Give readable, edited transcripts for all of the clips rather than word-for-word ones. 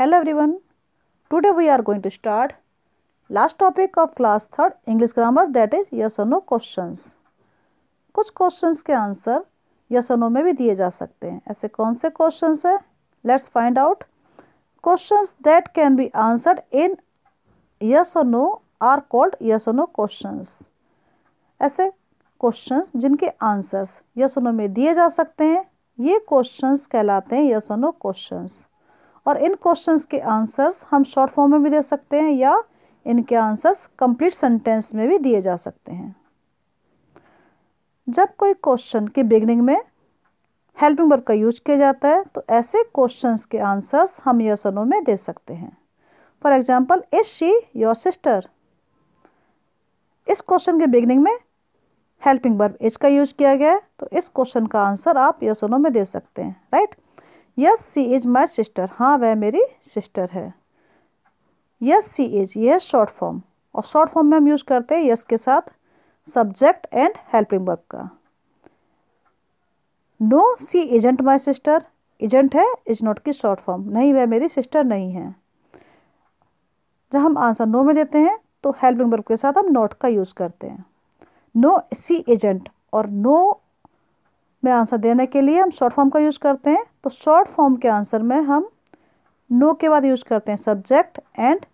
Hello everyone, today we are going to start last topic of class 3rd English grammar, that is yes or no questions. कुछ questions के answer yes or no में भी दिए जा सकते हैं. ऐसे कौन से questions हैं? Let's find out. Questions that can be answered in yes or no are called yes or no questions. ऐसे questions जिनके answers yes or no में दिए जा सकते हैं, ये questions कहलाते हैं yes or no questions. और इन क्वेश्चंस के आंसर्स हम शॉर्ट फॉर्म में भी दे सकते हैं या इनके आंसर्स कंप्लीट सेंटेंस में भी दिए जा सकते हैं. जब कोई क्वेश्चन के बिगिनिंग में हेल्पिंग वर्ब का यूज किया जाता है तो ऐसे क्वेश्चंस के आंसर्स हम यस और नो में दे सकते हैं. For example, is she your sister. इस क्वेश्चन के बिगिनिंग में हेल्पिंग वर्ब इज का यूज किया गया है तो इस क्वेश्चन का आंसर आप यस और नो में दे सकते हैं. Right. Yes she is my sister. हाँ, वह मेरी सिस्टर है. यस सी इज, यह शॉर्ट फॉर्म, और शॉर्ट फॉर्म में हम यूज करते हैं यस के साथ सब्जेक्ट एंड हेल्पिंग वर्ब का. No she isn't my sister. Isn't है इज नॉट की शॉर्ट फॉर्म. नहीं, वह मेरी सिस्टर नहीं है. जब हम आंसर नो में देते हैं तो हेल्पिंग वर्ब के साथ हम नॉट का यूज करते हैं. नो सी इजंट और नो में आंसर देने के लिए हम शॉर्ट फॉर्म का यूज़ करते हैं. तो शॉर्ट फॉर्म के आंसर में हम नो के बाद यूज़ करते हैं सब्जेक्ट एंड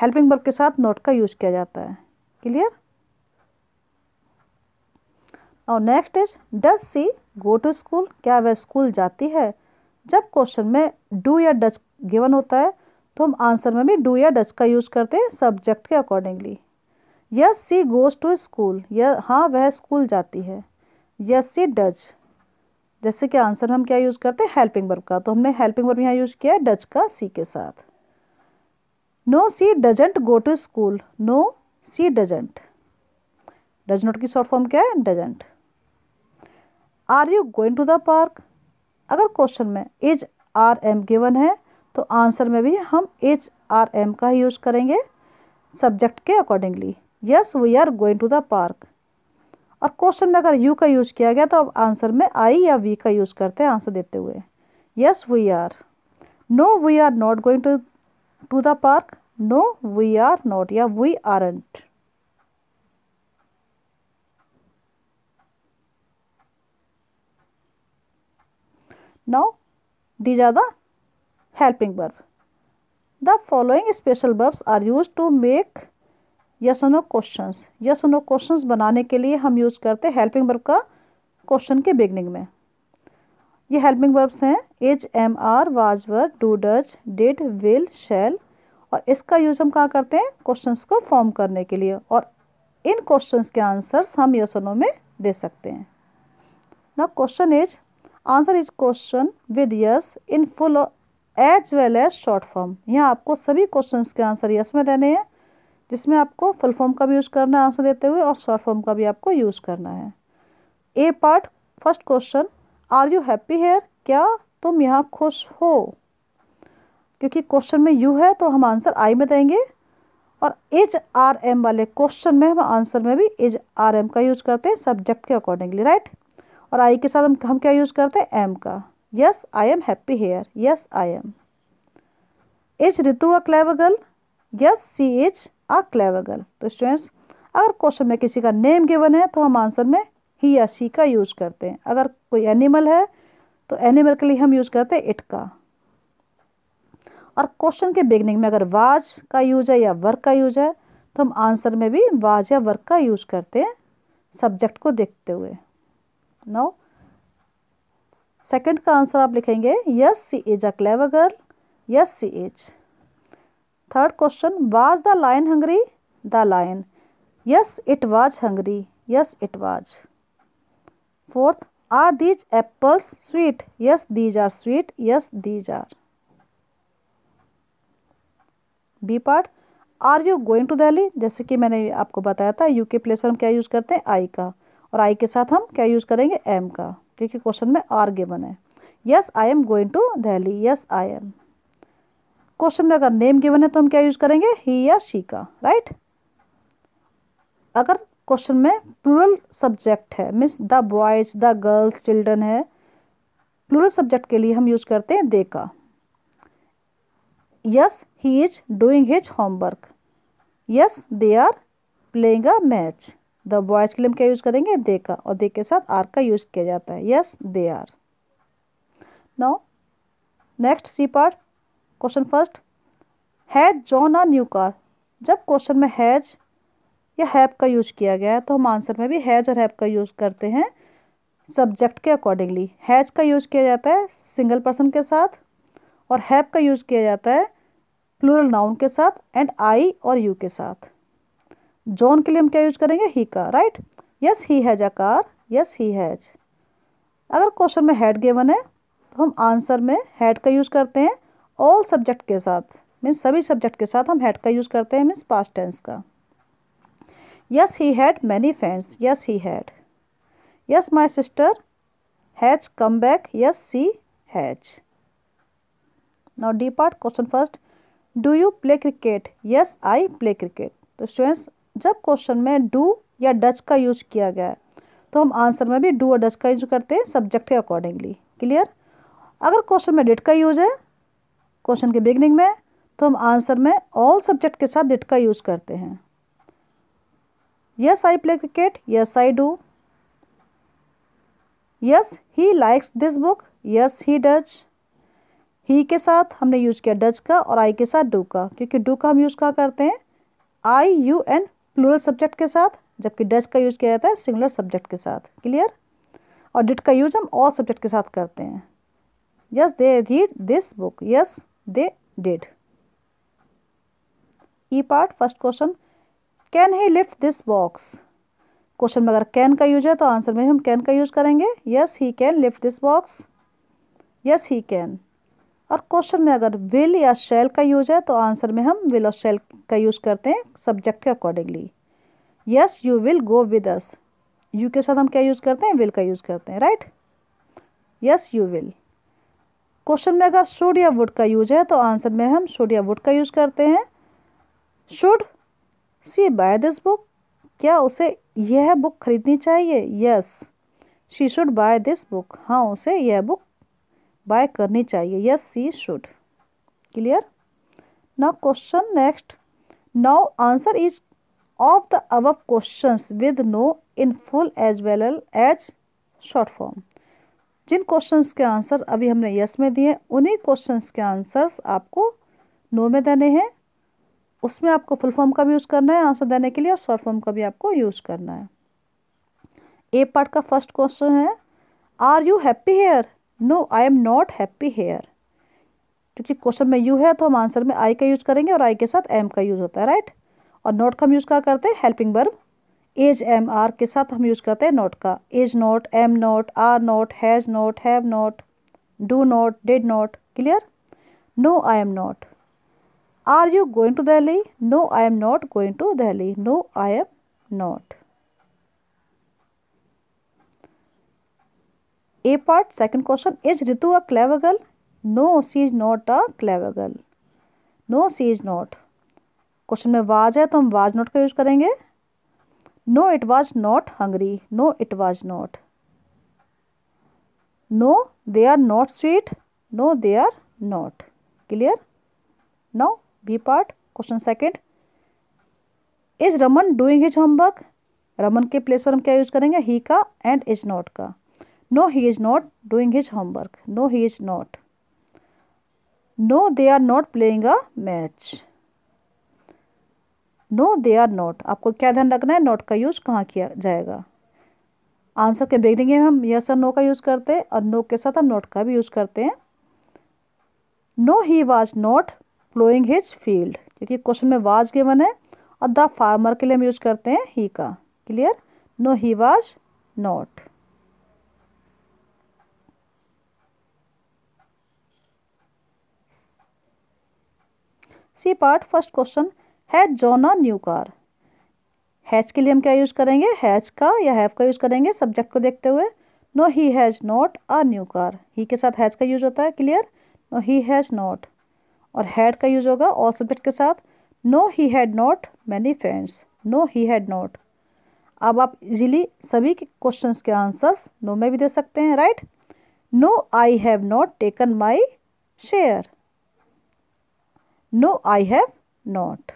हेल्पिंग वर्ब के साथ नॉट का यूज़ किया जाता है. क्लियर. और next is, does she go to school. क्या वह स्कूल जाती है. जब क्वेश्चन में डू या डज गिवन होता है तो हम आंसर में भी डू या डज का यूज़ करते हैं सब्जेक्ट के accordingly. Yes she goes to school. या हाँ, वह स्कूल जाती है. यस सी डज, जैसे कि आंसर हम क्या यूज़ करते हैं हेल्पिंग वर्ब का, तो हमने हेल्पिंग वर्ब यहाँ यूज़ किया है डज का सी के साथ. No she doesn't go to school. No she doesn't, does not की शॉर्ट फॉर्म क्या है doesn't. Are you going to the park. अगर क्वेश्चन में इज आर एम गिवन है तो आंसर में भी हम इज आर एम का ही यूज़ करेंगे सब्जेक्ट के accordingly. Yes we are going to the park. और क्वेश्चन में अगर यू का यूज़ किया गया तो अब आंसर में आई या वी का यूज़ करते हैं आंसर देते हुए. Yes we are. No we are not going to the park. No we are not या we aren't. Now these are the helping verb. The following special verbs are use to make yes और no questions. Yes और no questions बनाने के लिए हम use करते हैं helping verb का क्वेश्चन के बिगनिंग में. ये हेल्पिंग वर्ब्स हैं is, am, are, was, were, do, does, did, will, shall. और इसका यूज़ हम कहाँ करते हैं क्वेश्चंस को फॉर्म करने के लिए, और इन क्वेश्चंस के आंसर्स हम यस और नो में दे सकते हैं. Now question is, answer is question with yes in full as well as short form. यहाँ आपको सभी क्वेश्चंस के आंसर यस में देने हैं, जिसमें आपको फुल फॉर्म का भी यूज़ करना है आंसर देते हुए और शॉर्ट फॉर्म का भी आपको यूज़ करना है. A part first question, are you happy here. क्या तुम यहाँ खुश हो. क्योंकि क्वेश्चन में यू है तो हम आंसर आई में देंगे, और इज आर एम वाले क्वेश्चन में हम आंसर में भी इज आर एम का यूज़ करते हैं सब्जेक्ट के अकॉर्डिंगली. राइट. और आई के साथ हम क्या यूज़ करते हैं एम का. Yes I am happy here. Yes I am. Is Ritu a clever girl. Yes she is a clever girl. तो स्टूडेंट्स, अगर क्वेश्चन में किसी का नेम गिवन है तो हम आंसर में ही या शी का यूज़ करते हैं. अगर कोई एनिमल है तो एनिमल के लिए हम यूज़ करते हैं इट का. और क्वेश्चन के बिगनिंग में अगर वाज का यूज है या वर्क का यूज है तो हम आंसर में भी वाज या वर्क का यूज़ करते हैं सब्जेक्ट को देखते हुए. नाउ सेकंड का आंसर आप लिखेंगे yes she is a clever girl. Yes she is. Third question, was the lion hungry. The lion. Yes it was hungry. Yes it was. Fourth, are these apples sweet. Yes these are sweet. Yes these are. B part, are you going to Delhi. जैसे कि मैंने आपको बताया था you के place पर हम क्या यूज़ करते हैं आई का, और आई के साथ हम क्या यूज़ करेंगे एम का, क्योंकि क्वेश्चन में आर गिवन है. Yes I am going to Delhi. Yes I am. Question में अगर नेम गिवन है तो हम क्या यूज़ करेंगे ही या शी का. राइट. अगर क्वेश्चन में प्लूरल सब्जेक्ट है means the boys, the girls, children है, प्लूरल सब्जेक्ट के लिए हम यूज़ करते हैं दे का. yes, he is doing his homework. Yes, they are playing a match. The boys के लिए हम क्या यूज़ करेंगे? दे का, और दे के साथ आर का यूज़ किया जाता है. Yes, they are. Now, next C part. Question first, has John a new car. जब क्वेश्चन में हैज या हैव का यूज़ किया गया है तो हम आंसर में भी हैज और हैव का यूज़ करते हैं सब्जेक्ट के अकॉर्डिंगली. हैज का यूज़ किया जाता है सिंगल पर्सन के साथ और हैव का यूज़ किया जाता है प्लूरल नाउन के साथ एंड आई और यू के साथ. जॉन के लिए हम क्या यूज़ करेंगे? ही का, right. Yes he has a car. Yes he has. अगर क्वेश्चन में हैड गिवन है तो हम आंसर में हैड का यूज़ करते हैं ऑल सब्जेक्ट के साथ, मीन्स सभी सब्जेक्ट के साथ हम हैड का यूज़ करते हैं, मीन्स पास्ट टेंस का. Yes he had many friends. Yes he had. Yes my sister has come back. Yes she has. Now D part, question first, do you play cricket. Yes I play cricket. तो students जब question में do या does का use किया गया है तो हम आंसर में भी डू और डज का यूज करते हैं सब्जेक्ट के अकॉर्डिंगली. क्लियर. अगर क्वेश्चन में डिड का यूज है क्वेश्चन के बिगिनिंग में तो हम आंसर में ऑल सब्जेक्ट के साथ डिड का यूज करते हैं. Yes I play cricket. Yes I do. Yes he likes this book. Yes he does. He के साथ हमने यूज़ किया डज का और आई के साथ डू का, क्योंकि डू का हम यूज़ कहाँ करते हैं? I you and plural subject के साथ, जबकि डज का यूज़ किया जाता है सिंगुलर सब्जेक्ट के साथ. क्लियर. और डिड का यूज़ हम ऑल सब्जेक्ट के साथ करते हैं. Yes they read this book. Yes they did. E part, first question, can he lift this box. Question में अगर कैन का यूज है तो आंसर में हम कैन का यूज़ करेंगे. Yes he can lift this box. Yes he can. और क्वेश्चन में अगर विल या शैल का यूज है तो आंसर में हम विल और शैल का यूज़ करते हैं सब्जेक्ट के accordingly. Yes you will go with us. You के साथ हम क्या यूज़ करते हैं? विल का यूज़ करते हैं, right. Yes you will. Question में अगर शुड या वुड का यूज है तो आंसर में हम शुड या वुड का यूज़ करते हैं. Should she buy this book. क्या उसे यह बुक खरीदनी चाहिए? Yes she should buy this book. हाँ उसे यह बुक बाय करनी चाहिए. Yes she should. Clear. Now question next, now answer is of the above questions with no in full as well as short form. जिन questions के answer अभी हमने yes में दिए उन्हीं क्वेश्चंस के आंसर्स आपको नो में देने हैं. उसमें आपको फुल फॉर्म का भी यूज़ करना है आंसर देने के लिए और शॉर्ट फॉर्म का भी आपको यूज़ करना है. ए पार्ट का फर्स्ट क्वेश्चन है, are you happy here. No I am not happy here. क्योंकि क्वेश्चन में यू है तो हम आंसर में आई का यूज़ करेंगे और आई के साथ एम का यूज़ होता है, राइट. और नॉट का हम यूज़ क्या करते हैं? Helping verb is am are के साथ हम यूज़ करते हैं नॉट का. Is not, am not, are not, has not, have not, do not, did not. Clear. No I am not. Are you going to Delhi. No I am not going to Delhi. No I am not. A part, second question, is Ritu a clever girl. No she is not a clever girl. No she is not. Question में was है तो हम was not का use करेंगे. No it was not hungry. No it was not. No they are not sweet. No they are not. Clear. Now B part, question second, is Raman doing his homework. Raman के place पर हम क्या use करेंगे? He का and is not का. No, he is not doing his homework. No, he is not. No, they are not playing a match. No, they are not. आपको क्या ध्यान रखना है? Not का यूज़ कहाँ किया जाएगा? आंसर के बिगनिंग में हम yes और no का यूज़ करते हैं और no के साथ हम not का भी यूज़ करते हैं. No, he was not plowing his field. क्योंकि क्वेश्चन में was given है और the farmer के लिए हम यूज़ करते हैं he का. Clear. No, he was not. C part, first question, has John a new car. Has के लिए हम क्या यूज़ करेंगे? हैज का या हैव का यूज़ करेंगे सब्जेक्ट को देखते हुए. No he has not a new car. He के साथ हैज का यूज़ होता है. Clear. No he has not. और हैड का यूज़ होगा ऑल सब्जेक्ट के साथ. No he had not many friends. No he had not. अब आप इजीली सभी के क्वेश्चन के आंसर्स नो में भी दे सकते हैं, right. No I have not taken my share. No, I have not.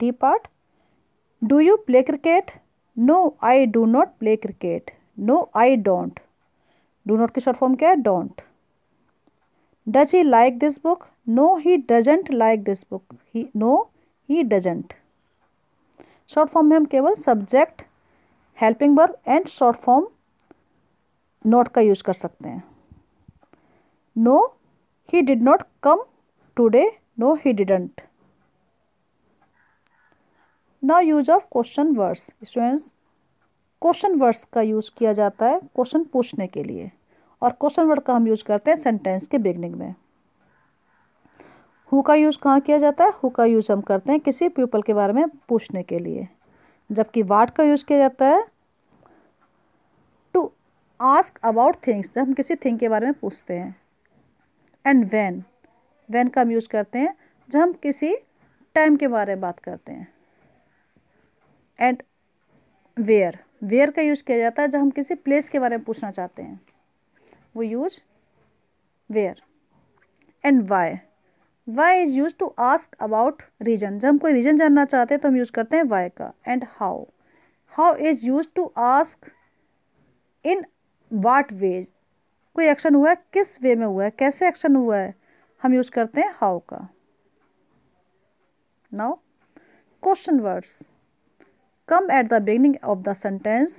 D part. Do you play cricket? No, I do not play cricket. No, I don't. Do not की short form क्या है? Don't. Does he like this book? No, he doesn't like this book. No, he doesn't. Short form में हम केवल subject, helping verb and short form not का use कर सकते हैं. No he did not come today. No he didn't. Now use of question words. Students, question words का use किया जाता है क्वेश्चन पूछने के लिए, और क्वेश्चन वर्ड का हम यूज करते हैं सेंटेंस के बिगनिंग में. हु का यूज़ कहाँ किया जाता है? हु का यूज़ हम करते हैं किसी पीपल के बारे में पूछने के लिए. जबकि वाट का यूज़ किया जाता है टू आस्क अबाउट थिंग्स, जब हम किसी थिंग के बारे में पूछते हैं. एंड व्हेन, व्हेन का हम यूज़ करते हैं जब हम किसी टाइम के बारे में बात करते हैं. एंड वेयर, वेयर का यूज़ किया जाता है जब हम किसी प्लेस के बारे में पूछना चाहते हैं. We use where. And why, why is use to ask about reason, जब हम कोई रीजन जानना चाहते हैं तो हम यूज़ करते हैं वाई का. And how, how is use to ask in what ways, कोई एक्शन हुआ है, किस वे में हुआ है, कैसे एक्शन हुआ है, हम यूज़ करते हैं हाउ का. Now question words come at the beginning of the sentence.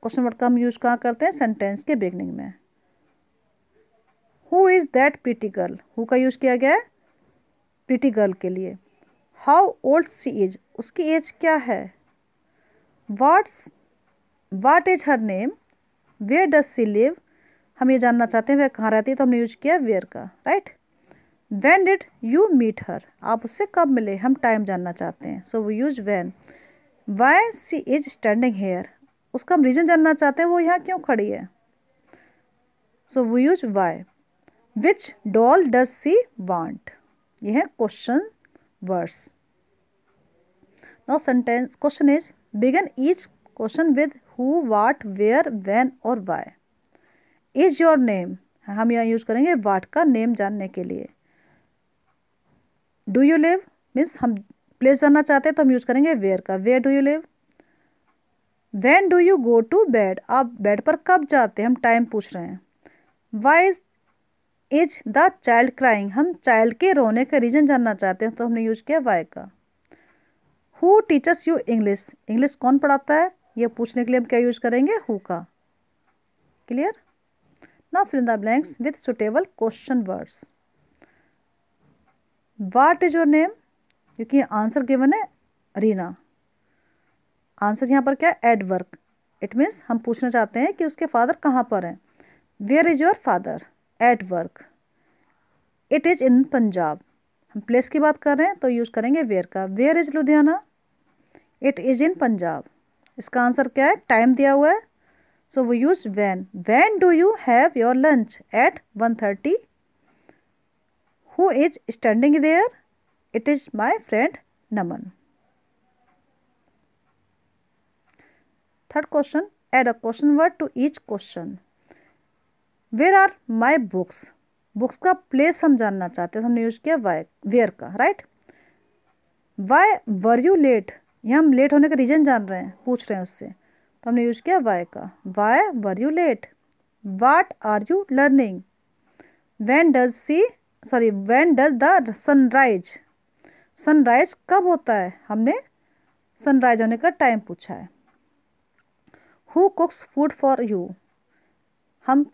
Question word का हम यूज़ कहाँ करते हैं? सेंटेंस के बिगनिंग में. Who is that pretty girl? Who का यूज़ किया गया है pretty girl के लिए. How old she is? उसकी एज क्या है. What is her name? Where does she live? हम ये जानना चाहते हैं वह कहाँ रहती है, तो हमने यूज़ किया where का. राइट. When did you meet her? आप उससे कब मिले, हम टाइम जानना चाहते हैं, so we use when. Why she is standing here? उसका हम रीज़न जानना चाहते हैं, वो यहाँ क्यों खड़ी है, so we use why. Which doll does she want? ये है question words. Now sentence question is begin each question with who, what, where, when और वाई. इज योर नेम, हम यहाँ यूज करेंगे वाट का नेम जानने के लिए. डू यू लिव मीन्स हम प्लेस जानना चाहते हैं तो हम यूज करेंगे वेयर का, where do you live. When do you go to bed, आप बेड पर कब जाते हैं, हम टाइम पूछ रहे हैं. Why is the child crying, हम चाइल्ड के रोने का रीज़न जानना चाहते हैं तो हमने यूज़ किया वाई का. Who teaches you English, English कौन पढ़ाता है, ये पूछने के लिए हम क्या यूज़ करेंगे, हु का. Clear. Now fill in the blanks with suitable question words. What is your name, क्योंकि आंसर गिवन है रीना. आंसर यहाँ पर क्या है, एट वर्क. इट मीन्स हम पूछना चाहते हैं कि उसके फादर कहाँ पर हैं. Where is your father, at work. It is in Punjab, हम प्लेस की बात कर रहे हैं तो यूज़ करेंगे वेयर का. Where is Ludhiana, it is in Punjab. इसका आंसर क्या है, टाइम दिया हुआ है, so we use when. When do you have your lunch, at 1:30. Who is standing there, it is my friend Naman. Third question, add a question word to each question. Where are my books, books का place हम जानना चाहते हैं तो हमने use किया why where का. Right. Why were you late, यहाँ हम लेट होने का रीज़न जान रहे हैं, पूछ रहे हैं उससे, तो हमने यूज़ किया वाई का, why were you late. What are you learning. When does the sunrise, sunrise कब होता है, हमने सनराइज होने का टाइम पूछा है. Who cooks food for you, हम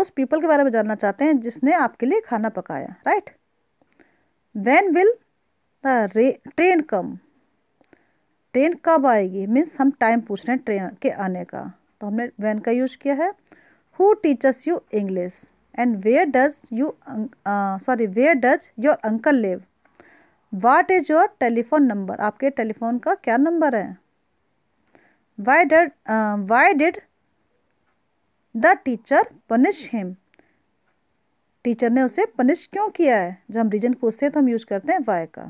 उस पीपल के बारे में जानना चाहते हैं जिसने आपके लिए खाना पकाया. Right. When will the train come, train कब आएगी, मीन्स हम टाइम पूछ रहे हैं ट्रेन के आने का, तो हमने व्हेन का यूज़ किया है. Who teaches you English and where does your uncle live. What is your telephone number, आपके टेलीफोन का क्या नंबर है. Why did the teacher punish him, teacher ने उसे पनिश क्यों किया है, जब हम रीजन पूछते हैं तो हम यूज़ करते हैं वाई का.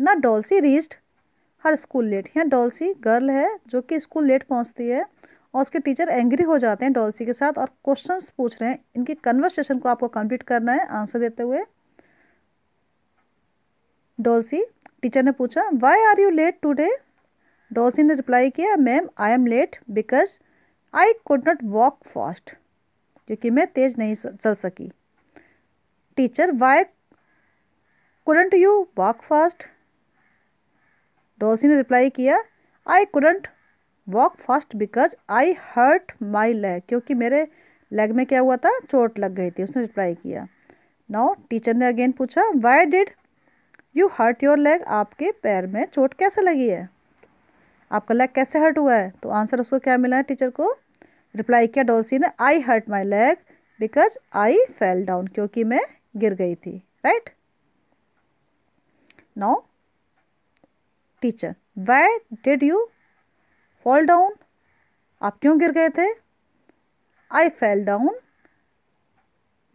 ना Dolcy reached her school late, यहाँ डॉल्सी गर्ल है जो कि स्कूल लेट पहुँचती है और उसके टीचर एंग्री हो जाते हैं डॉल्सी के साथ और क्वेश्चंस पूछ रहे हैं। इनकी कन्वर्सेशन को आपको कंप्लीट करना है आंसर देते हुए। डॉल्सी, टीचर ने पूछा, why are you late today? Dolcy ने रिप्लाई किया, ma'am I am late because I could not walk fast, क्योंकि मैं तेज नहीं चल सकी। Teacher, why couldn't you walk fast? Dolcy ने रिप्लाई किया, I couldn't walk fast because I hurt my leg, क्योंकि मेरे लेग में क्या हुआ था, चोट लग गई थी, उसने रिप्लाई किया। नाउ टीचर ने अगेन पूछा, why did you hurt your leg? आपके पैर में चोट कैसे लगी है, आपका लेग कैसे हर्ट हुआ है? तो आंसर उसको क्या मिला है, टीचर को रिप्लाई किया डॉल्सी ने, I hurt my leg because I fell down, क्योंकि मैं गिर गई थी। Right. Now teacher, why did you fall down? आप क्यों गिर गए थे? I fell down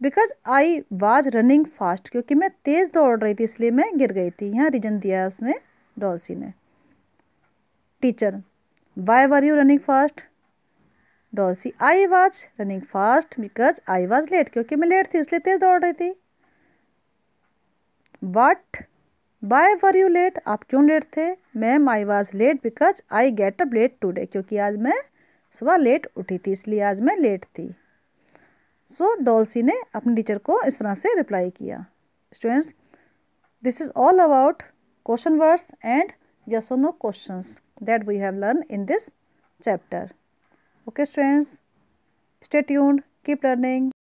because I was running fast, क्योंकि मैं तेज़ दौड़ रही थी इसलिए मैं गिर गई थी। यहाँ रीजन दिया है उसने, डॉल्सी ने। Teacher, why were you running fast? Dolcy, I was running fast because I was late, क्योंकि मैं लेट थी इसलिए तेज़ दौड़ रही थी। What why were you late? आप क्यों लेट थे? Ma'am I was late because I get up late today, क्योंकि आज मैं सुबह लेट उठी थी इसलिए आज मैं लेट थी। सो डॉल्सी ने अपने टीचर को इस तरह से रिप्लाई किया। Students, this is all about question words and yes or no questions that we have learned in this chapter. Okay students, stay tuned, keep learning.